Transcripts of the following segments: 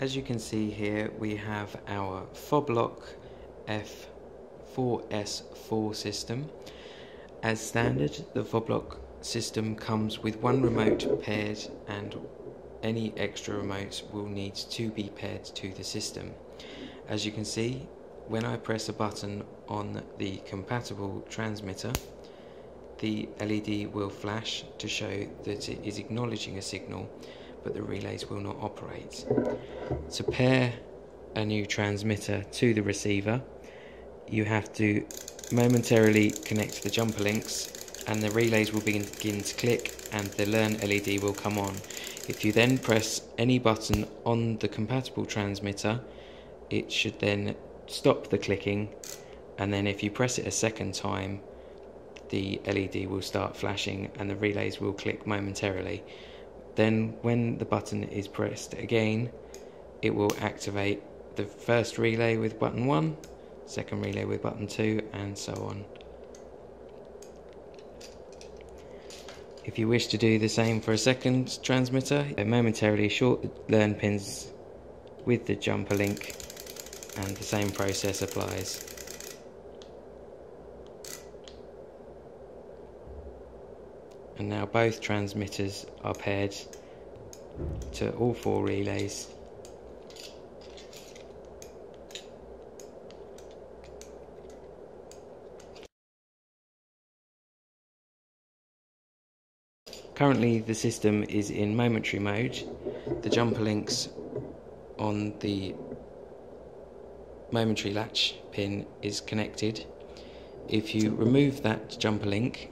As you can see here, we have our Fobloq F4S4 system. As standard, the Fobloq system comes with one remote paired, and any extra remotes will need to be paired to the system. As you can see, when I press a button on the compatible transmitter, the LED will flash to show that it is acknowledging a signal, but the relays will not operate. To pair a new transmitter to the receiver, you have to momentarily connect the jumper links, and the relays will begin to click and the learn LED will come on. If you then press any button on the compatible transmitter, it should then stop the clicking, and then if you press it a second time, the LED will start flashing and the relays will click momentarily. Then when the button is pressed again, it will activate the first relay with button 1, second relay with button 2, and so on. If you wish to do the same for a second transmitter, momentarily short the learn pins with the jumper link, and the same process applies. And now both transmitters are paired to all four relays. Currently the system is in momentary mode. The jumper links on the momentary latch pin is connected. If you remove that jumper link,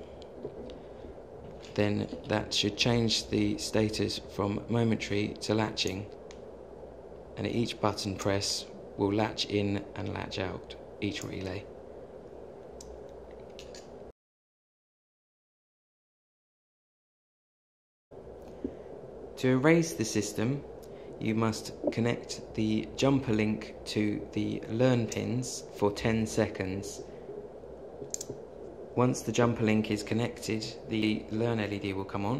then that should change the status from momentary to latching, and each button press will latch in and latch out each relay. To erase the system, you must connect the jumper link to the learn pins for 10 seconds. Once the jumper link is connected, the learn LED will come on.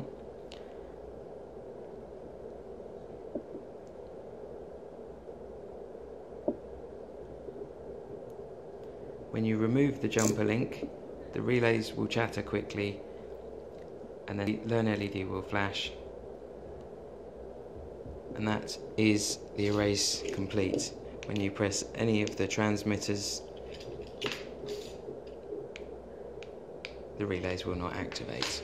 When you remove the jumper link, the relays will chatter quickly and then the learn LED will flash. And that is the erase complete. When you press any of the transmitters, the relays will not activate.